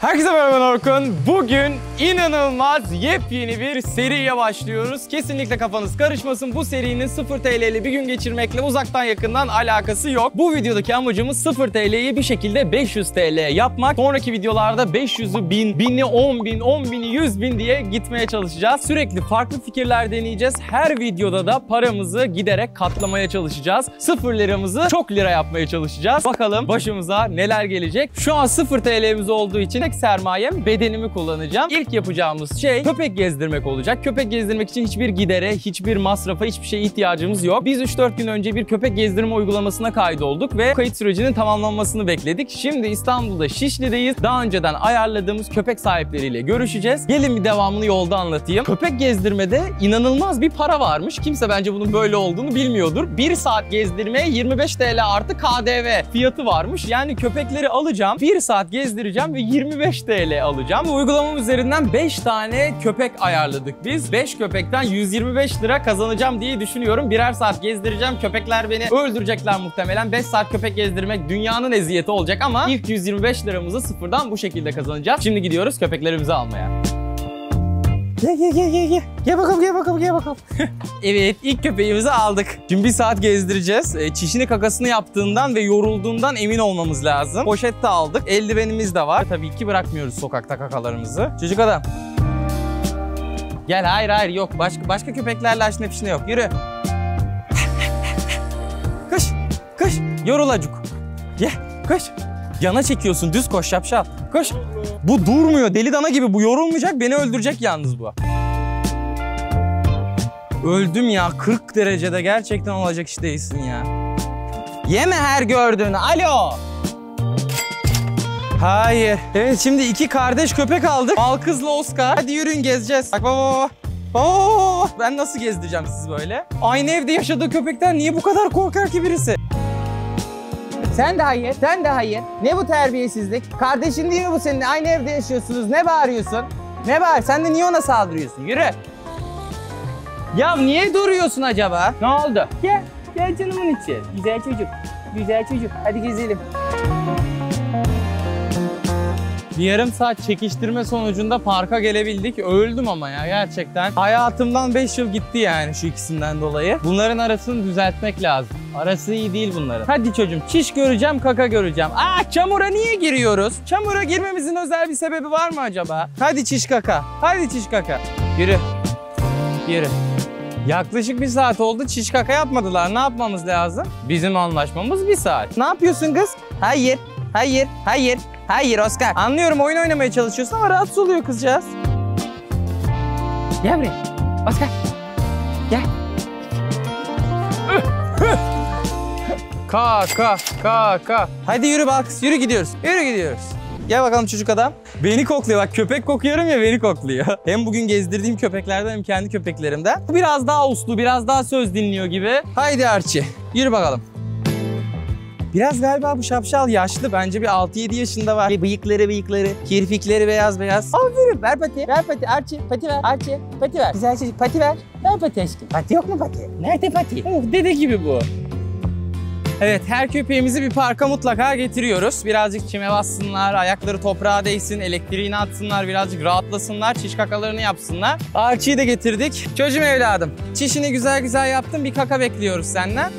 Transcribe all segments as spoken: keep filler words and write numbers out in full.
Herkese merhaba, Orkun. Bugün inanılmaz yepyeni bir seriye başlıyoruz. Kesinlikle kafanız karışmasın. Bu serinin sıfır TL'li bir gün geçirmekle uzaktan yakından alakası yok. Bu videodaki amacımız sıfır TL'yi bir şekilde beş yüz TL yapmak. Sonraki videolarda beş yüzü bin, bini on bin, on bini yüz bin diye gitmeye çalışacağız. Sürekli farklı fikirler deneyeceğiz. Her videoda da paramızı giderek katlamaya çalışacağız. Sıfır liramızı çok lira yapmaya çalışacağız. Bakalım başımıza neler gelecek. Şu an sıfır TL'miz olduğu için sermayem bedenimi kullanacağım. İlk yapacağımız şey köpek gezdirmek olacak. Köpek gezdirmek için hiçbir gidere, hiçbir masrafa, hiçbir şeye ihtiyacımız yok. Biz üç dört gün önce bir köpek gezdirme uygulamasına kaydolduk ve kayıt sürecinin tamamlanmasını bekledik. Şimdi İstanbul'da Şişli'deyiz. Daha önceden ayarladığımız köpek sahipleriyle görüşeceğiz. Gelin bir devamını yolda anlatayım. Köpek gezdirmede inanılmaz bir para varmış. Kimse bence bunun böyle olduğunu bilmiyordur. bir saat gezdirmeye yirmi beş TL artı K D V fiyatı varmış. Yani köpekleri alacağım, bir saat gezdireceğim ve yirmi beş TL alacağım. Bu uygulamam üzerinden beş tane köpek ayarladık biz. beş köpekten yüz yirmi beş lira kazanacağım diye düşünüyorum. Birer saat gezdireceğim. Köpekler beni öldürecekler muhtemelen. beş saat köpek gezdirmek dünyanın eziyeti olacak ama ilk yüz yirmi beş liramızı sıfırdan bu şekilde kazanacağız. Şimdi gidiyoruz köpeklerimizi almaya. Gel gel gel gel gel. Gel bakalım gel bakalım gel bakalım. Evet, ilk köpeğimizi aldık. Şimdi bir saat gezdireceğiz. E, çişini kakasını yaptığından ve yorulduğundan emin olmamız lazım. Poşet de aldık. Eldivenimiz de var. Tabii ki bırakmıyoruz sokakta kakalarımızı. Çocuk adam. Gel, hayır hayır yok. Başka başka köpeklerle aşına pişine yok. Yürü. Kış kış. Yorulacuk. Gel kış. Yana çekiyorsun, düz koş şapşal. Koş. Bu durmuyor, deli dana gibi. Bu yorulmayacak, beni öldürecek yalnız bu. Öldüm ya, kırk derecede gerçekten olacak iş değilsin ya. Yeme her gördüğünü, alo. Hayır. Evet, şimdi iki kardeş köpek aldık. Balkız'la Oscar. Hadi yürüyün, gezeceğiz. Bak baba baba. Ben nasıl gezdireceğim sizi böyle? Aynı evde yaşadığı köpekten niye bu kadar korkar ki birisi? Sen de hayır, sen de hayır. Ne bu terbiyesizlik? Kardeşin değil mi bu senin? Aynı evde yaşıyorsunuz. Ne bağırıyorsun? Ne bağır? Sen de niye ona saldırıyorsun? Yürü. Ya niye duruyorsun acaba? Ne oldu? Gel, gel canımın içi. Güzel çocuk, güzel çocuk. Hadi gezelim. Bir yarım saat çekiştirme sonucunda parka gelebildik. Öldüm ama ya gerçekten. Hayatımdan beş yıl gitti yani şu ikisinden dolayı. Bunların arasını düzeltmek lazım. Arası iyi değil bunların. Hadi çocuğum, çiş göreceğim, kaka göreceğim. Aa, çamura niye giriyoruz? Çamura girmemizin özel bir sebebi var mı acaba? Hadi çiş kaka, hadi çiş kaka. Yürü, yürü. Yaklaşık bir saat oldu, çiş kaka yapmadılar. Ne yapmamız lazım? Bizim anlaşmamız bir saat. Ne yapıyorsun kız? Hayır, hayır, hayır. Hayır Oscar. Anlıyorum, oyun oynamaya çalışıyorsun ama rahatsız oluyor kızcağız. Gel buraya. Oscar. Gel. Kalk kalk kalk kalk. Hadi yürü bak, yürü gidiyoruz. Yürü gidiyoruz. Gel bakalım çocuk adam. Beni kokluyor. Bak köpek kokuyorum ya, beni kokluyor. Hem bugün gezdirdiğim köpeklerden hem kendi köpeklerimden. Bu biraz daha uslu, biraz daha söz dinliyor gibi. Haydi Archie. Yürü bakalım. Biraz galiba bu şapşal yaşlı. Bence bir altı yedi yaşında var. Bıyıkları bıyıkları, kirpikleri beyaz beyaz. Aferin. Ver pati. Ver pati. Archie. Pati ver. Archie. Pati ver. Güzel çocuk. Pati ver. Ver pati aşkım. Pati yok mu pati? Nerede pati? Oh, dede gibi bu. Evet, her köpeğimizi bir parka mutlaka getiriyoruz. Birazcık çime bassınlar, ayakları toprağa değsin, elektriğini atsınlar, birazcık rahatlasınlar, çiş kakalarını yapsınlar. Archie'yi de getirdik. Çocuğum evladım, çişini güzel güzel yaptın, bir kaka bekliyoruz senden.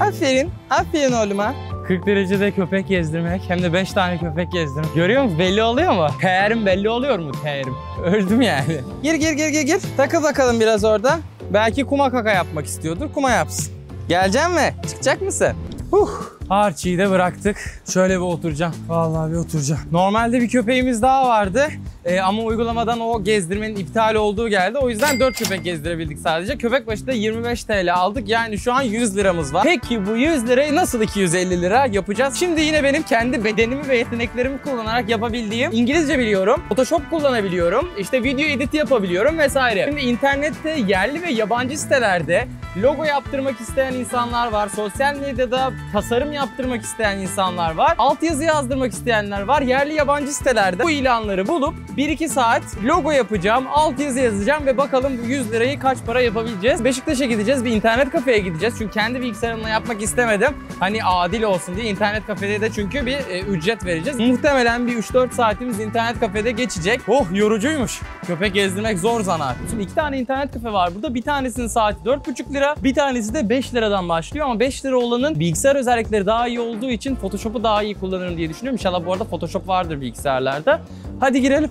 Aferin, aferin oğluma. kırk derecede köpek gezdirmek, hem de beş tane köpek gezdirmek. Görüyor musun? Belli oluyor mu? Terim belli oluyor mu terim? Öldüm yani. Gir gir gir gir gir. Takıl bakalım biraz orada. Belki kuma kaka yapmak istiyordur, kuma yapsın. Gelecek mi? Çıkacak mısın? Huh. Archie'yi de bıraktık. Şöyle bir oturacağım. Vallahi bir oturacağım. Normalde bir köpeğimiz daha vardı. Ee, ama uygulamadan o gezdirmenin iptal olduğu geldi. O yüzden dört köpek gezdirebildik sadece. Köpek başı da yirmi beş TL aldık. Yani şu an yüz liramız var. Peki bu yüz lirayı nasıl iki yüz elli lira yapacağız? Şimdi yine benim kendi bedenimi ve yeteneklerimi kullanarak yapabildiğim, İngilizce biliyorum, Photoshop kullanabiliyorum, işte video editi yapabiliyorum vesaire. Şimdi internette yerli ve yabancı sitelerde logo yaptırmak isteyen insanlar var. Sosyal medyada tasarım yaptırmak isteyen insanlar var. Altyazı yazdırmak isteyenler var. Yerli yabancı sitelerde bu ilanları bulup bir iki saat logo yapacağım, altyazı yazacağım ve bakalım bu yüz lirayı kaç para yapabileceğiz. Beşiktaş'a gideceğiz, bir internet kafeye gideceğiz. Çünkü kendi bilgisayarımla yapmak istemedim. Hani adil olsun diye internet kafede de çünkü bir e, ücret vereceğiz. Muhtemelen bir üç dört saatimiz internet kafede geçecek. Oh, yorucuymuş. Köpek gezdirmek zor zanaat. Şimdi iki tane internet kafe var burada. Bir tanesinin saati dört buçuk lira, bir tanesi de beş liradan başlıyor. Ama beş lira olanın bilgisayar özellikleri daha iyi olduğu için Photoshop'u daha iyi kullanırım diye düşünüyorum. İnşallah bu arada Photoshop vardır bilgisayarlarda. Hadi girelim.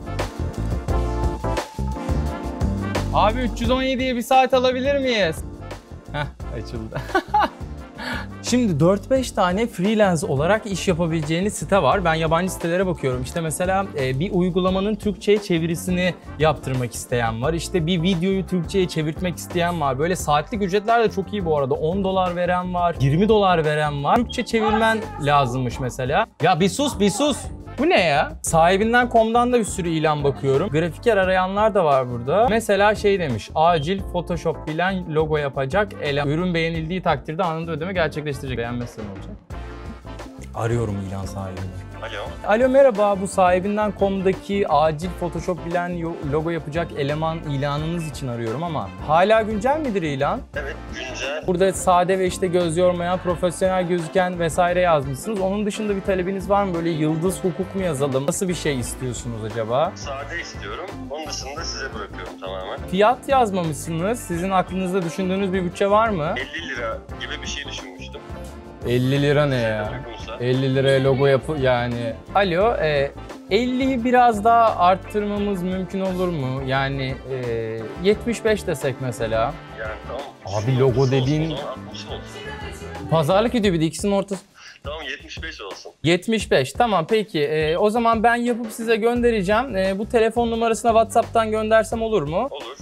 Abi üç yüz on yediye bir saat alabilir miyiz? Heh, açıldı. Şimdi dört beş tane freelance olarak iş yapabileceğiniz site var. Ben yabancı sitelere bakıyorum. İşte mesela bir uygulamanın Türkçe'ye çevirisini yaptırmak isteyen var. İşte bir videoyu Türkçe'ye çevirtmek isteyen var. Böyle saatlik ücretler de çok iyi bu arada. on dolar veren var, yirmi dolar veren var. Türkçe çevirmen lazımmış mesela. Ya bir sus, bir sus. Bu ne ya? Sahibinden nokta com'dan da bir sürü ilan bakıyorum. Grafiker arayanlar da var burada. Mesela şey demiş, acil Photoshop bilen logo yapacak eleman. Ürün beğenildiği takdirde anında ödeme gerçekleştirecek. Beğenmezsen olacak. Arıyorum ilan sahibini. Alo. Alo merhaba, bu sahibinden nokta com'daki acil Photoshop bilen logo yapacak eleman ilanınız için arıyorum ama hala güncel midir ilan? Evet, güncel. Burada sade ve işte göz yormayan, profesyonel gözüken vesaire yazmışsınız. Onun dışında bir talebiniz var mı? Böyle yıldız hukuk mu yazalım? Nasıl bir şey istiyorsunuz acaba? Sade istiyorum. Onun dışında size bırakıyorum tamamen. Fiyat yazmamışsınız. Sizin aklınızda düşündüğünüz bir bütçe var mı? elli lira gibi bir şey düşünmüştüm. elli lira ne ya? elli liraya logo yapı yani. Alo, e, elliyi biraz daha arttırmamız mümkün olur mu? Yani e, yetmiş beş desek mesela. Yani tamam. Abi logo dediğin... Pazarlık ediyor bir de ikisinin ortası. Tamam, yetmiş beş olsun. yetmiş beş, tamam peki. E, o zaman ben yapıp size göndereceğim. E, bu telefon numarasına WhatsApp'tan göndersem olur mu? Olur.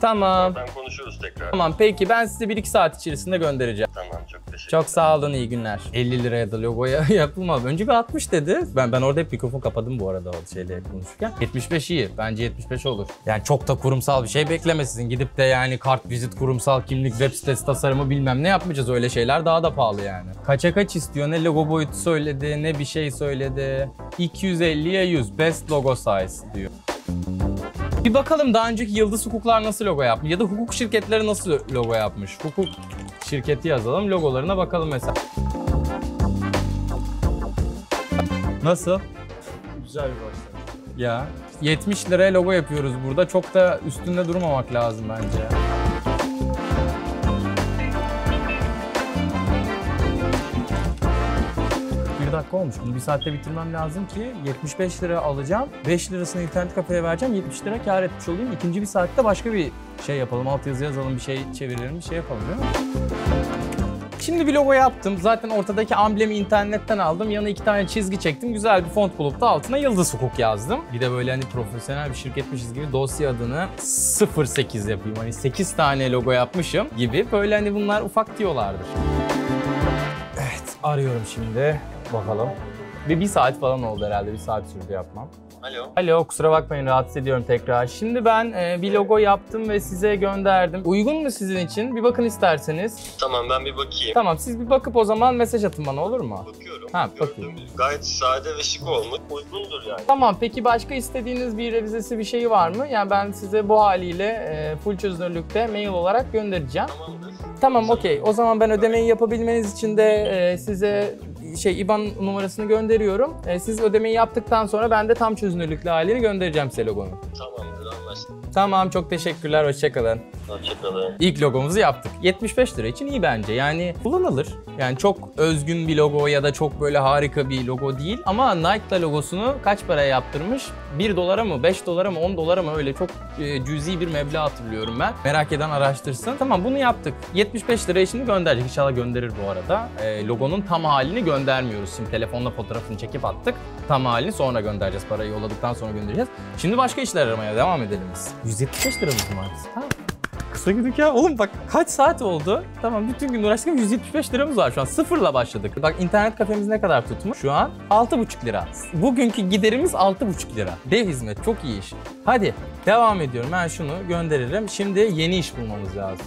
Tamam. Zaten konuşuruz tekrar. Tamam peki, ben size bir iki saat içerisinde göndereceğim. Tamam, çok teşekkür ederim. Çok sağ olun, iyi günler. elli liraya da logoya yapılmaz. Önce bir altmış dedi. Ben ben orada hep mikrofon kapadım bu arada o şeyleri konuşurken. yetmiş beş iyi, bence yetmiş beş olur. Yani çok da kurumsal bir şey beklemesin. Gidip de yani kart, vizit, kurumsal kimlik, web sitesi tasarımı bilmem ne yapmayacağız. Öyle şeyler daha da pahalı yani. Kaça kaç istiyor, ne logo boyutu söyledi, ne bir şey söyledi. iki yüz elliye yüz, best logo size diyor. Bir bakalım daha önceki Yıldız Hukuklar nasıl logo yapmış ya da hukuk şirketleri nasıl logo yapmış. Hukuk şirketi yazalım, logolarına bakalım mesela. Nasıl? Güzel bir başlangıç. Ya yetmiş liraya logo yapıyoruz burada. Çok da üstünde durmamak lazım bence. bir dakika olmuş. Bunu bir saatte bitirmem lazım ki yetmiş beş lira alacağım. beş lirasını internet kafeye vereceğim. yetmiş lira kâr etmiş olayım. İkinci bir saatte başka bir şey yapalım. Altyazı yazalım, bir şey çevirelim, bir şey yapalım değil mi? Şimdi bir logo yaptım. Zaten ortadaki amblemi internetten aldım. Yanına iki tane çizgi çektim. Güzel bir font bulup da altına Yıldız Hukuk yazdım. Bir de böyle hani profesyonel bir şirketmişiz gibi dosya adını sıfır sekiz yapayım. Hani sekiz tane logo yapmışım gibi. Böyle hani bunlar ufak diyorlardır. Evet, arıyorum şimdi. Bakalım. Bir, bir saat falan oldu herhalde. Bir saat sürdü yapmam. Alo. Alo, kusura bakmayın rahatsız ediyorum tekrar. Şimdi ben e, bir logo yaptım ve size gönderdim. Uygun mu sizin için? Bir bakın isterseniz. Tamam, ben bir bakayım. Tamam, siz bir bakıp o zaman mesaj atın bana, olur mu? Bakıyorum. Ha, bakıyorum. Gayet sade ve şık olmuş. Uygundur yani. Tamam, peki başka istediğiniz bir revizesi bir şeyi var mı? Yani ben size bu haliyle e, full çözünürlükte mail olarak göndereceğim. Tamamdır. Tamam, okey. O zaman ben ödemeyi yapabilmeniz için de e, size şey İban numarasını gönderiyorum. E, siz ödemeyi yaptıktan sonra ben de tam çözünürlüklü halini göndereceğim size logonu. Tamamdır, anlaştık. Tamam, çok teşekkürler, hoşçakalın. Hoşçakalın. İlk logomuzu yaptık. yetmiş beş lira için iyi bence. Yani kullanılır. Yani çok özgün bir logo ya da çok böyle harika bir logo değil. Ama Nike'da logosunu kaç paraya yaptırmış? bir dolara mı, beş dolara mı, on dolara mı? Öyle çok e, cüzi bir meblağ hatırlıyorum ben. Merak eden araştırsın. Tamam, bunu yaptık. yetmiş beş liraya şimdi gönderecek. İnşallah gönderir bu arada. E, logonun tam halini göndermiyoruz. Şimdi telefonla fotoğrafını çekip attık. Tam halini sonra göndereceğiz. Parayı yolladıktan sonra göndereceğiz. Şimdi başka işler aramaya devam edelim biz. yüz yetmiş beş liramız mı artık? Tamam. Kısa gidip ya. Oğlum bak kaç saat oldu? Tamam, bütün gün uğraştık ama yüz yetmiş beş liramız var şu an. Sıfırla başladık. Bak internet kafemiz ne kadar tutmuş? Şu an altı buçuk lira. Bugünkü giderimiz altı buçuk lira. Dev hizmet, çok iyi iş. Hadi devam ediyorum. Ben şunu gönderirim. Şimdi yeni iş bulmamız lazım.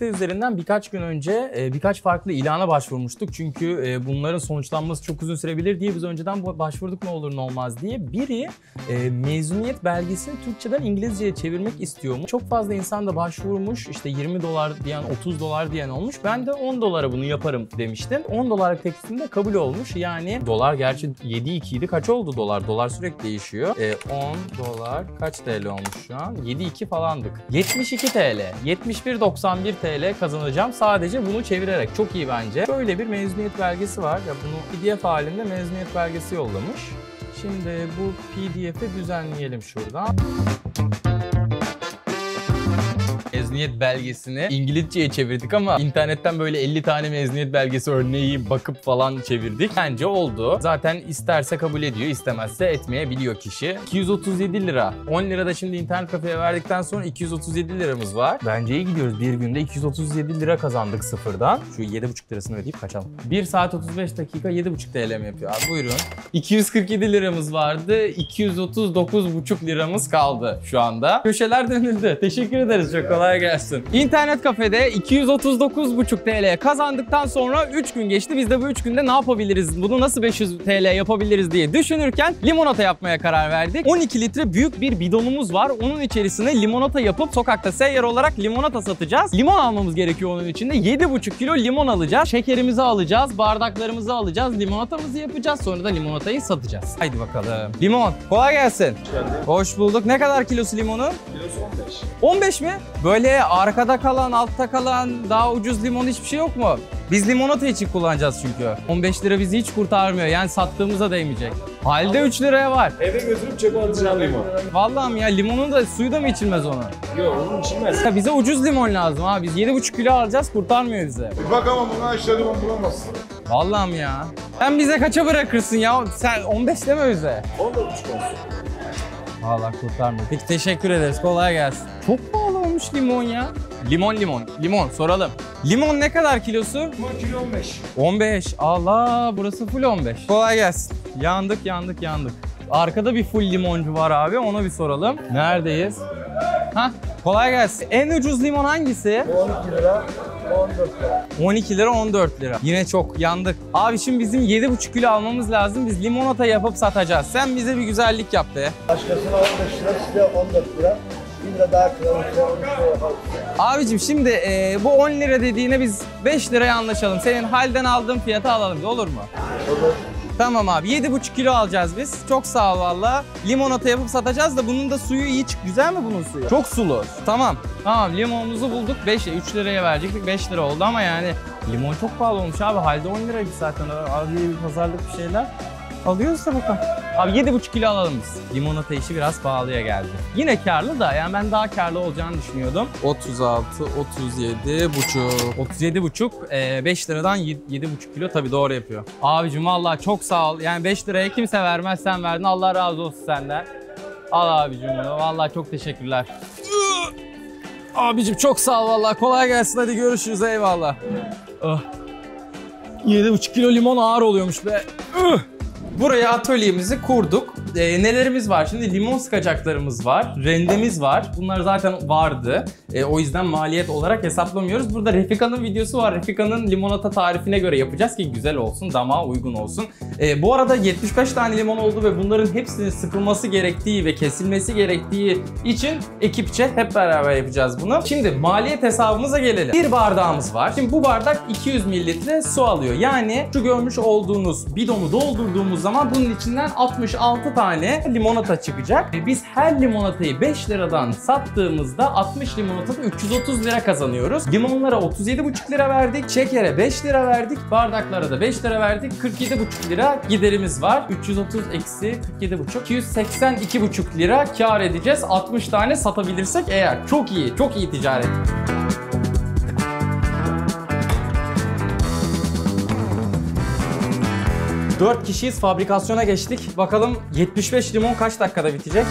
site üzerinden birkaç gün önce birkaç farklı ilana başvurmuştuk. Çünkü bunların sonuçlanması çok uzun sürebilir diye biz önceden başvurduk ne olur ne olmaz diye. Biri mezuniyet belgesini Türkçeden İngilizceye çevirmek istiyormuş. Çok fazla insan da başvurmuş. İşte yirmi dolar diyen, otuz dolar diyen olmuş. Ben de on dolara bunu yaparım demiştim. on dolarlık teklifimde kabul olmuş. Yani dolar gerçi yedi iki idi. Kaç oldu dolar? Dolar sürekli değişiyor. on dolar kaç T L olmuş şu an? yedi iki falandık. yetmiş iki T L. yetmiş bir doksan bir T L kazanacağım sadece bunu çevirerek. Çok iyi bence. Şöyle bir mezuniyet belgesi var. Ya bunu P D F halinde mezuniyet belgesi yollamış. Şimdi bu P D F'i düzenleyelim şuradan. Mezuniyet belgesini İngilizceye çevirdik ama internetten böyle elli tane mezuniyet belgesi örneği bakıp falan çevirdik. Bence oldu. Zaten isterse kabul ediyor, istemezse etmeyebiliyor kişi. iki yüz otuz yedi lira. on lira da şimdi internet kafeye verdikten sonra iki yüz otuz yedi liramız var. Bence iyi gidiyoruz. Bir günde iki yüz otuz yedi lira kazandık sıfırdan. Şu yedi buçuk lirasını ödeyip kaçalım. bir saat otuz beş dakika yedi buçuk T L mi yapıyor abi? Buyurun. iki yüz kırk yedi liramız vardı. iki yüz otuz dokuz buçuk liramız kaldı şu anda. Köşeler dönüldü. Teşekkür ederiz. Çok kolay gelsin. İnternet kafede iki yüz otuz dokuz buçuk T L kazandıktan sonra üç gün geçti. Biz de bu üç günde ne yapabiliriz, bunu nasıl beş yüz T L yapabiliriz diye düşünürken limonata yapmaya karar verdik. on iki litre büyük bir bidonumuz var. Onun içerisine limonata yapıp sokakta seyyar olarak limonata satacağız. Limon almamız gerekiyor onun içinde. yedi buçuk kilo limon alacağız. Şekerimizi alacağız, bardaklarımızı alacağız, limonatamızı yapacağız. Sonra da limonatayı satacağız. Haydi bakalım. Limon. Kolay gelsin. Hoş, Hoş bulduk. Ne kadar kilosu limonun? Kilosu on beş. on beş mi? Böyle Böyle arkada kalan, altta kalan daha ucuz limon hiçbir şey yok mu? Biz limonata için kullanacağız çünkü. on beş lira bizi hiç kurtarmıyor. Yani sattığımıza değmeyecek. Halde üç liraya var. Eve götürüp çöpe atacağım limon. Vallahi mi ya? Limonun da suyu da mı içilmez ona? Yok, onun içilmez. Ya bize ucuz limon lazım abi. Biz yedi buçuk kilo alacağız, kurtarmıyor bize. Bir bak ama buna açta limon bulamazsın. Vallahi mi ya? Sen bize kaça bırakırsın ya? Sen on beş deme bize. on dört buçuk olsun. Vallahi kurtarmıyor. Peki teşekkür ederiz. Kolay gelsin. Çok pahalı olmuş limon ya. Limon limon. Limon soralım. Limon ne kadar kilosu? on kilo on beş. on beş. Allah burası full on beş. Kolay gelsin. Yandık yandık yandık. Arkada bir full limoncu var abi. Ona bir soralım. Neredeyiz? Hah. Kolay gelsin. En ucuz limon hangisi? on iki lira. on dört lira. on iki lira on dört lira. Yine çok yandık. Abi şimdi bizim yedi buçuk kilo almamız lazım. Biz limonata yapıp satacağız. Sen bize bir güzellik yap be. Başkasına on beş lira, size on dört lira. bir lira daha kılalım. Abicim şimdi e, bu on lira dediğine biz beş liraya anlaşalım. Senin halden aldığın fiyata alalım. Olur mu? Olur. Tamam abi. yedi buçuk kilo alacağız biz. Çok sağ ol valla. Limonata yapıp satacağız da bunun da suyu iyi çık. Güzel mi bunun suyu? Çok sulu. Tamam. Tamam limonumuzu bulduk. beş üç liraya verecektik. beş lira oldu ama yani limon çok pahalı olmuş abi. Halde on lira zaten. Abi bir pazarlık bir şeyler. Alıyoruz da bakalım. Abi yedi buçuk kilo alalım biz. Limonata işi biraz pahalıya geldi. Yine karlı da yani ben daha karlı olacağını düşünüyordum. otuz altı, otuz yedi buçuk. otuz yedi buçuk, e, beş liradan yedi buçuk kilo tabii doğru yapıyor. Abicim vallahi çok sağ ol. Yani beş liraya kimse vermez, sen verdin. Allah razı olsun senden. Al abicim bunu. Vallahi çok teşekkürler. Abicim çok sağ ol vallahi. Kolay gelsin. Hadi görüşürüz. Eyvallah. Oh. yedi buçuk kilo limon ağır oluyormuş be. Buraya atölyemizi kurduk. E, nelerimiz var? Şimdi limon sıkacaklarımız var, rendemiz var. Bunlar zaten vardı. E, o yüzden maliyet olarak hesaplamıyoruz. Burada Refika'nın videosu var. Refika'nın limonata tarifine göre yapacağız ki güzel olsun, damağa uygun olsun. E, bu arada yetmiş beş tane limon oldu ve bunların hepsinin sıkılması gerektiği ve kesilmesi gerektiği için ekipçe hep beraber yapacağız bunu. Şimdi maliyet hesabımıza gelelim. Bir bardağımız var. Şimdi bu bardak iki yüz mililitre su alıyor. Yani şu görmüş olduğunuz bidonu doldurduğumuz zaman bunun içinden altmış altı tane limonata çıkacak. Ve biz her limonatayı beş liradan sattığımızda altmış limonatada üç yüz otuz lira kazanıyoruz. Limonlara otuz yedi buçuk lira verdik, şekere beş lira verdik, bardaklara da beş lira verdik. kırk yedi buçuk lira giderimiz var. üç yüz otuz eksi kırk yedi buçuk. iki yüz seksen iki buçuk lira kar edeceğiz. altmış tane satabilirsek eğer. Çok iyi, çok iyi ticaret. dört kişiyiz, fabrikasyona geçtik. Bakalım yetmiş beş limon kaç dakikada bitecek?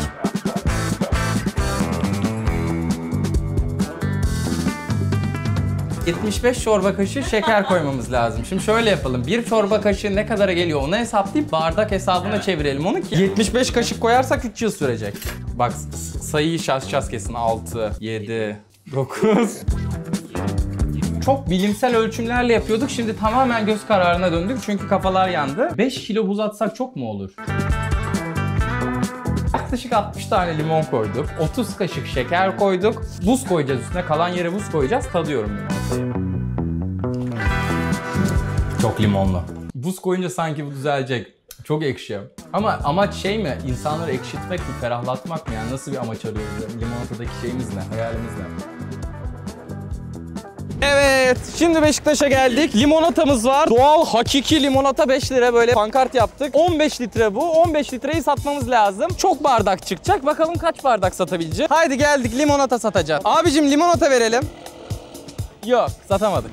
yetmiş beş çorba kaşığı şeker koymamız lazım. Şimdi şöyle yapalım. Bir çorba kaşığı ne kadara geliyor onu hesaplayıp bardak hesabına çevirelim onu ki. yetmiş beş kaşık koyarsak üç yıl sürecek. Bak sayıyı şaşacağız kesin. altı, yedi, dokuz... çok bilimsel ölçümlerle yapıyorduk. Şimdi tamamen göz kararına döndük çünkü kafalar yandı. beş kilo buz atsak çok mu olur? Yaklaşık altmış tane limon koyduk. otuz kaşık şeker koyduk. Buz koyacağız üstüne. Kalan yere buz koyacağız. Tadıyorum limonatayı. Çok limonlu. Buz koyunca sanki bu düzelecek. Çok ekşi. Ama amaç şey mi? İnsanları ekşitmek mi? Ferahlatmak mı? Yani nasıl bir amaç arıyoruz? Limonatadaki şeyimiz ne? Hayalimiz ne? Evet, şimdi Beşiktaş'a geldik. Limonatamız var. Doğal hakiki limonata beş lira, böyle pankart yaptık. on beş litre bu. on beş litreyi satmamız lazım. Çok bardak çıkacak. Bakalım kaç bardak satabileceğiz. Haydi geldik, limonata satacağız. Abicim limonata verelim. Yok, satamadık.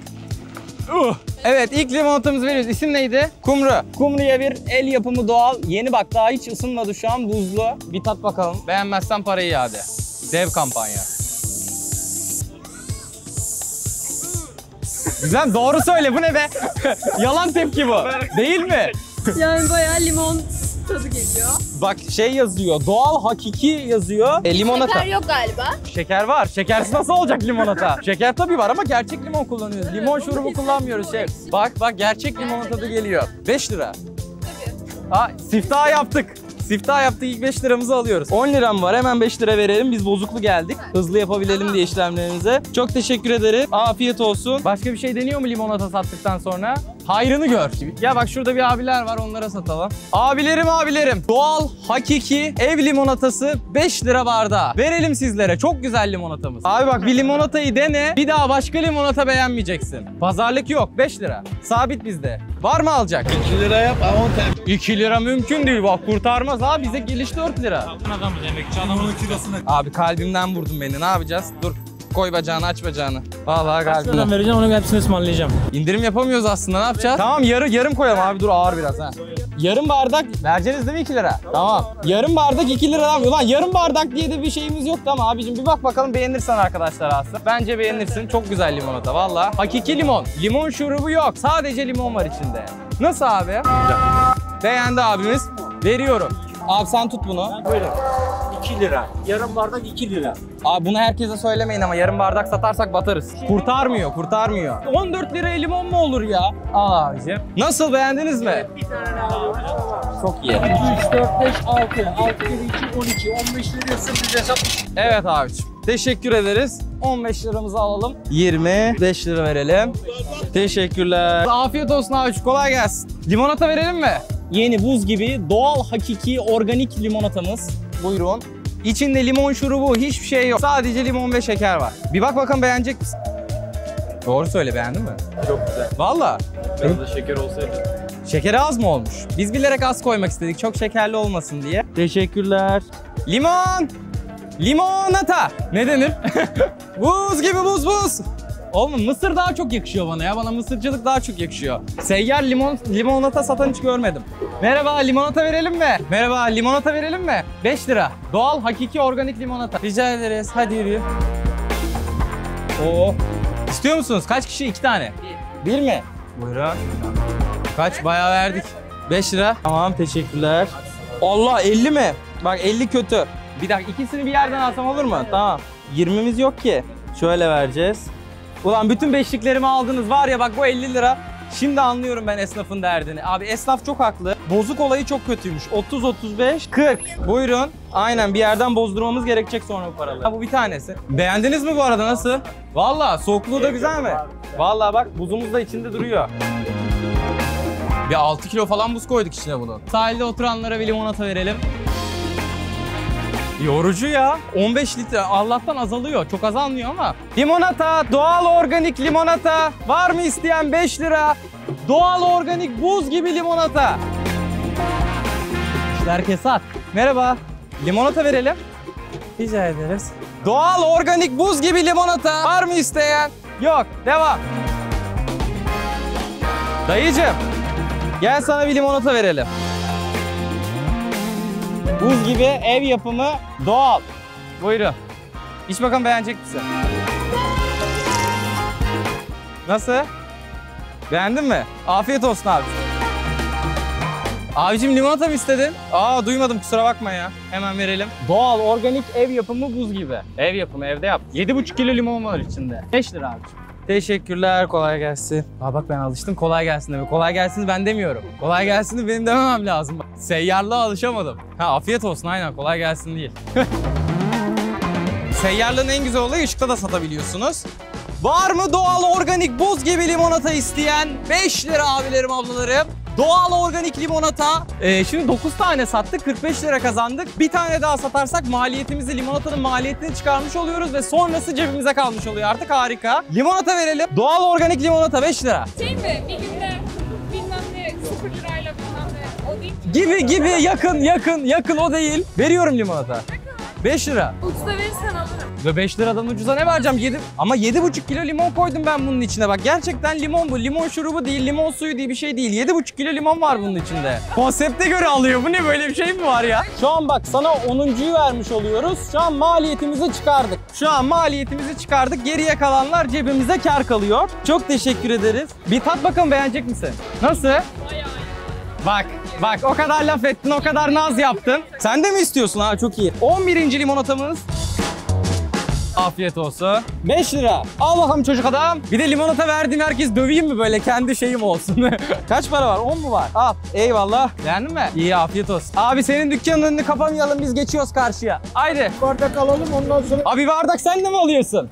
Uh. Evet, ilk limonatamızı veriyoruz. İsim neydi? Kumru. Kumru'ya bir el yapımı doğal. Yeni, bak daha hiç ısınmadı şu an. Buzlu. Bir tat bakalım. Beğenmezsen parayı iade. Dev kampanya. Güzel, doğru söyle, bu ne be? Yalan tepki bu. Değil mi? Yani bayağı limon tadı geliyor. Bak şey yazıyor, doğal hakiki yazıyor. E, limonata. Şeker yok galiba. Şeker var. Şekersiz nasıl olacak limonata? Şeker tabii var ama gerçek limon kullanıyoruz. Evet, limon şurubu kullanmıyoruz. Şey. Bak bak, gerçek limon tadı geliyor. beş lira. Tabii. Ha, siftah yaptık. Siftah yaptık, ilk beş liramızı alıyoruz. on liram var, hemen beş lira verelim. Biz bozuklu geldik. Hızlı yapabilelim diye işlemlerimize. Çok teşekkür ederim. Afiyet olsun. Başka bir şey deniyor mu limonata sattıktan sonra? Hayrını gör. Ya bak, şurada bir abiler var, onlara satalım. Abilerim abilerim. Doğal, hakiki ev limonatası beş lira bardağı. Verelim sizlere, çok güzel limonatamız. Abi bak, bir limonatayı dene, bir daha başka limonata beğenmeyeceksin. Pazarlık yok, beş lira. Sabit bizde. Var mı alacak? iki lira yap, on tane. iki lira mümkün değil, bak kurtarmaz abi, bize geliş dört lira. Satın adamı, emekçi adamın iki lirasını. Abi kalbimden vurdun beni, ne yapacağız? Dur. Koy bacağını, aç bacağını. Vallahi galiba. Ben vereceğim, onun hepsini ısmarlayacağım. İndirim yapamıyoruz aslında, ne yapacağız? Tamam, yarı, yarım koyalım abi, dur ağır biraz ha. Yarım bardak vereceğiz değil mi iki lira? Tamam. Tamam. Yarım bardak iki lira abi. Ulan yarım bardak diye de bir şeyimiz yoktu ama abicim bir bak bakalım, beğenirsen arkadaşlar aslında. Bence beğenirsin, çok güzel limonata valla. Hakiki limon. Limon şurubu yok, sadece limon var içinde. Nasıl abi? Güzel. Beğendi abimiz. Veriyorum. Abi sen tut bunu. Buyurun. iki lira. Yarım bardak iki lira. Abi bunu herkese söylemeyin ama yarım bardak satarsak batarız. Kurtarmıyor, kurtarmıyor. on dört lira limon mu olur ya? Abicim. Nasıl, beğendiniz mi? Evet, bir tane abi. Çok iyi. iki, üç, dört, beş, altı, altı, iki, on iki, on beş lirası bir hesap. Evet abicim. Teşekkür ederiz. on beş liramızı alalım. yirmi beş lira verelim. Teşekkürler. Afiyet olsun abicim. Kolay gelsin. Limonata verelim mi? Yeni, buz gibi doğal, hakiki, organik limonatamız. Buyurun. İçinde limon şurubu, hiçbir şey yok. Sadece limon ve şeker var. Bir bak bakalım, beğenecek misin? Doğru söyle, beğendin mi? Çok güzel. Valla? Biraz da şeker olsaydı. Şekeri az mı olmuş? Biz bilerek az koymak istedik, çok şekerli olmasın diye. Teşekkürler. Limon! Limonata! Ne denir? Buz gibi buz buz! Oğlum Mısır daha çok yakışıyor bana ya. Bana Mısırcılık daha çok yakışıyor. Seyyar limon, limonata satan hiç görmedim. Merhaba, limonata verelim mi? Merhaba, limonata verelim mi? beş lira. Doğal, hakiki, organik limonata. Rica ederiz. Hadi yürü. Oo. İstiyor musunuz? Kaç kişi? iki tane. Bir. Bir mi? Buyurun. Kaç? Bayağı verdik. beş lira. Tamam, teşekkürler. Allah, elli mi? Bak elli kötü. Bir dakika, ikisini bir yerden alsam olur mu? Tamam. yirmimiz yok ki. Şöyle vereceğiz. Ulan bütün beşliklerimi aldınız var ya, bak bu elli lira. Şimdi anlıyorum ben esnafın derdini. Abi esnaf çok haklı. Bozuk olayı çok kötüymüş. otuz, otuz beş, kırk. Buyurun. Aynen, bir yerden bozdurmamız gerekecek sonra bu paraları. Ha, bu bir tanesi. Beğendiniz mi bu arada, nasıl? Valla soğukluğu da güzel mi? Valla bak, buzumuz da içinde duruyor. Bir altı kilo falan buz koyduk içine bunu. Sahilde oturanlara bir limonata verelim. Yorucu ya. on beş litre Allah'tan azalıyor. Çok azalmıyor ama. Limonata, doğal organik limonata. Var mı isteyen? Beş lira. Doğal organik buz gibi limonata. İşte herkes at. Merhaba. Limonata verelim. Rica ederiz. Doğal organik buz gibi limonata. Var mı isteyen? Yok. Devam. Dayıcığım, gel sana bir limonata verelim. Buz gibi ev yapımı doğal. Buyurun. İç bakalım, beğenecek misin? Nasıl? Beğendin mi? Afiyet olsun abi. Abicim limonata mı istedin? Aa, duymadım, kusura bakma ya. Hemen verelim. Doğal, organik, ev yapımı buz gibi. Ev yapımı, evde yap. yedi buçuk kilo limon var içinde. beş lira abicim. Teşekkürler, kolay gelsin. Aa bak ben alıştım, kolay gelsin deme. Kolay gelsin ben demiyorum. Kolay gelsin benim dememem lazım. Seyyarlığa alışamadım. Ha afiyet olsun, aynen kolay gelsin değil. Seyyarlığın en güzel olayı ışıkta da satabiliyorsunuz. Var mı doğal organik buz gibi limonata isteyen? beş lira abilerim, ablalarım. Doğal organik limonata. Ee, şimdi dokuz tane sattık, kırk beş lira kazandık. Bir tane daha satarsak maliyetimizi, limonatanın maliyetini çıkarmış oluyoruz ve sonrası cebimize kalmış oluyor artık, harika. Limonata verelim. Doğal organik limonata beş lira. Şey mi? Bir günde bilmem ne sıfır lirayla falan ne? O değil ki. Gibi gibi yakın yakın yakın o değil. Veriyorum limonata. beş lira. Ucuza verirsen alırım. beş liradan ucuza ne vereceğim? yedi Ama yedi buçuk kilo limon koydum ben bunun içine bak. Gerçekten limon bu. Limon şurubu değil, limon suyu diye bir şey değil. yedi buçuk kilo limon var bunun içinde. Konsepte göre alıyor. Bu ne, böyle bir şey mi var ya? Şu an bak sana onuncuyu vermiş oluyoruz. Şu an maliyetimizi çıkardık. Şu an maliyetimizi çıkardık. Geriye kalanlar cebimize kar kalıyor. Çok teşekkür ederiz. Bir tat bakalım, beğenecek misin? Nasıl? Bak, bak o kadar laf ettin, o kadar naz yaptın. Sen de mi istiyorsun ha? Çok iyi. on birinci limonatamız. Afiyet olsun. beş lira. Al bakalım çocuk adam. Bir de limonata verdiğim herkes döveyim mi böyle? Kendi şeyim olsun. Kaç para var? on mu var? Al. Eyvallah. Beğendin mi? İyi, afiyet olsun. Abi senin dükkanın önünü kapamayalım, biz geçiyoruz karşıya. Haydi. Bardak alalım ondan sonra. Abi bardak sen de mi alıyorsun?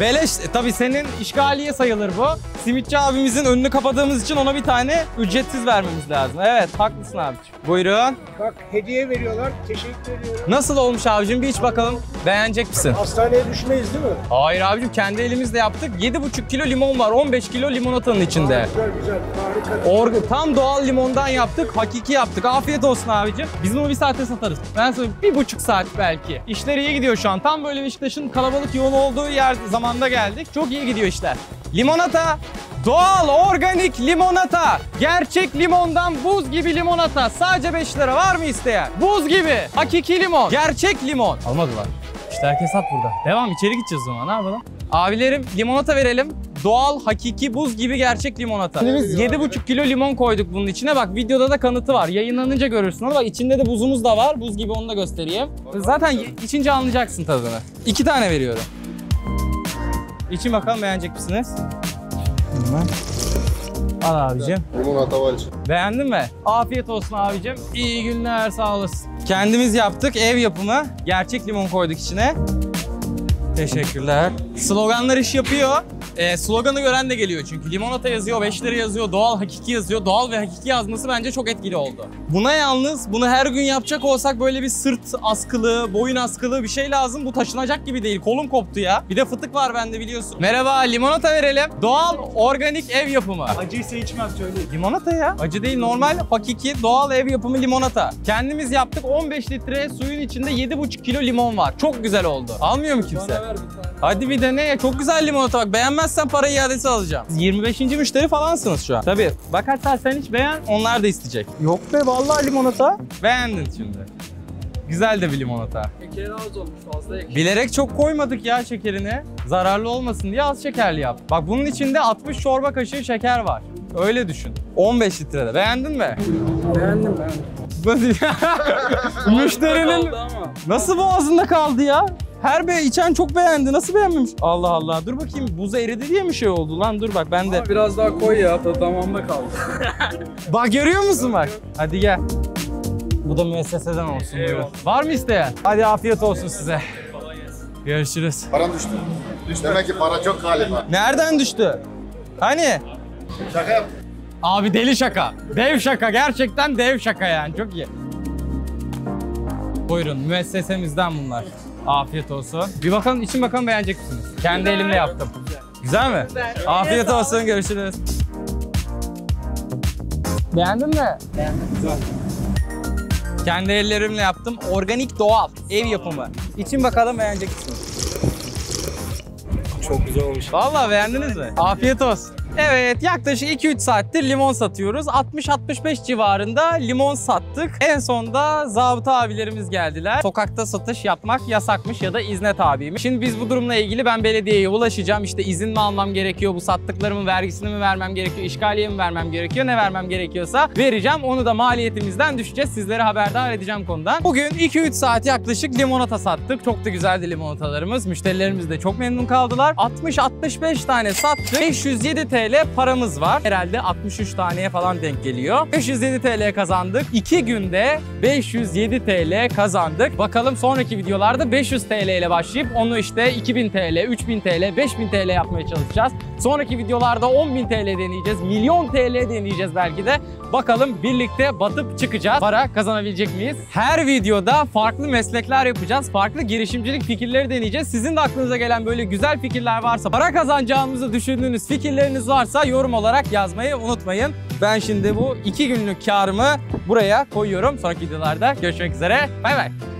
Beleş. Tabii senin işgaliye sayılır bu. Simitçi abimizin önünü kapadığımız için ona bir tane ücretsiz vermemiz lazım. Evet, haklısın abiciğim. Buyurun. Bak hediye veriyorlar. Teşekkür ediyorum. Nasıl olmuş abicim? Bir iç bakalım. Beğenecek misin? Hastaneye düşmeyiz değil mi? Hayır abicim, kendi elimizle yaptık. yedi buçuk kilo limon var. on beş kilo limonatanın içinde. Aa, güzel güzel. Harika. Or tam doğal limondan yaptık. Hakiki yaptık. Afiyet olsun abicim. Biz bunu bir saate satarız. Ben sana bir buçuk saat belki. İşler iyi gidiyor şu an. Tam böyle Beşiktaş'ın kalabalık yoğun olduğu yer zamanda geldik. Çok iyi gidiyor işler. Limonata, doğal organik limonata, gerçek limondan buz gibi limonata, sadece beş lira, var mı isteyen? Buz gibi, hakiki limon, gerçek limon. Almadılar. İşte herkes at burada. Devam, içeri gideceğiz o zaman, ne yapalım? Abilerim limonata verelim. Doğal, hakiki, buz gibi gerçek limonata. Biz yedi buçuk kilo limon koyduk bunun içine. Bak videoda da kanıtı var. Yayınlanınca görürsün. Bak içinde de buzumuz da var. Buz gibi, onu da göstereyim. Zaten içince anlayacaksın tadını. İki tane veriyorum. İçin bakalım, beğenecek misiniz? Bilmem. Al abicim. Limonata var için. Beğendin mi? Afiyet olsun abicim. İyi günler, sağ olasın. Kendimiz yaptık, ev yapımı. Gerçek limon koyduk içine. Teşekkürler. Sloganlar iş yapıyor. Ee, sloganı gören de geliyor çünkü. Limonata yazıyor, beş lira yazıyor, doğal, hakiki yazıyor. Doğal ve hakiki yazması bence çok etkili oldu. Buna yalnız, bunu her gün yapacak olsak böyle bir sırt askılı, boyun askılı bir şey lazım. Bu taşınacak gibi değil. Kolum koptu ya. Bir de fıtık var bende biliyorsun. Merhaba, limonata verelim. Doğal, organik ev yapımı. Acıysa içmez, söyleyeyim. Limonata ya. Acı değil, normal, hakiki, doğal ev yapımı limonata. Kendimiz yaptık. on beş litre suyun içinde yedi buçuk kilo limon var. Çok güzel oldu. Almıyor mu kimse? Ver, bir hadi bir dene ya. Çok güzel limonata bak. Beğenmez. Sen para iadesi alacağım. yirmi beşinci müşteri falansınız şu an. Tabii. Bak hatta sen hiç beğen, onlar da isteyecek. Yok be vallahi limonata. Beğendin şimdi. Güzel de bir limonata. Şekeri az olmuş, fazla ekşi. Bilerek çok koymadık ya şekerini. Zararlı olmasın diye az şekerli yap. Bak bunun içinde altmış çorba kaşığı şeker var. Öyle düşün. on beş litrede. Beğendin mi? Beğendim beğendim. Müşterinin... Nasıl boğazında kaldı ya? Her be içen çok beğendi. Nasıl beğenmemiş? Allah Allah. Dur bakayım. Buz eridi diye mi şey oldu lan? Dur bak ben de. Aa, biraz daha koy ya. Tamamda kaldı. Bak görüyor musun bak? Hadi gel. Bu da müesseseden olsun. Eyvallah. Var mı isteyen? Hadi afiyet olsun size. Görüşürüz. Paran düştü. Düştü. Demek ki para çok galiba. Nereden düştü? Hani? Şaka yap. Abi deli şaka. Dev şaka. Gerçekten dev şaka yani. Çok iyi. Buyurun. Müessesemizden bunlar. Afiyet olsun. Bir bakalım, için bakalım beğenecek misiniz? Kendi güzel elimle yaptım. Güzel, güzel mi? Güzel. Afiyet evet, olsun, görüşürüz. Beğendin mi? Beğendim. Güzel. Kendi ellerimle yaptım. Organik, doğal, ev yapımı. İçin bakalım beğenecek misiniz? Çok güzel olmuş. Vallahi beğendiniz mi? Afiyet olsun. Evet, yaklaşık iki üç saattir limon satıyoruz. altmış altmış beş civarında limon sattık. En son da zabıta abilerimiz geldiler. Sokakta satış yapmak yasakmış ya da izne tabiymiş. Şimdi biz bu durumla ilgili ben belediyeye ulaşacağım. İşte izin mi almam gerekiyor, bu sattıklarımın vergisini mi vermem gerekiyor, işgaliye mi vermem gerekiyor, ne vermem gerekiyorsa vereceğim. Onu da maliyetimizden düşeceğiz. Sizleri haberdar edeceğim konudan. Bugün iki üç saat yaklaşık limonata sattık. Çok da güzeldi limonatalarımız. Müşterilerimiz de çok memnun kaldılar. altmış altmış beş tane sattık. beş yüz yedi TL paramız var. Herhalde altmış üç taneye falan denk geliyor. beş yüz yedi TL kazandık. iki günde beş yüz yedi TL kazandık. Bakalım sonraki videolarda beş yüz TL ile başlayıp onu işte iki bin TL, üç bin TL, beş bin TL yapmaya çalışacağız. Sonraki videolarda on bin TL deneyeceğiz. milyon TL deneyeceğiz belki de. Bakalım birlikte batıp çıkacağız. Para kazanabilecek miyiz? Her videoda farklı meslekler yapacağız. Farklı girişimcilik fikirleri deneyeceğiz. Sizin de aklınıza gelen böyle güzel fikirler varsa, para kazanacağımızı düşündüğünüz fikirleriniz varsa yorum olarak yazmayı unutmayın. Ben şimdi bu iki günlük karımı buraya koyuyorum. Sonraki videolarda görüşmek üzere. Bay bay.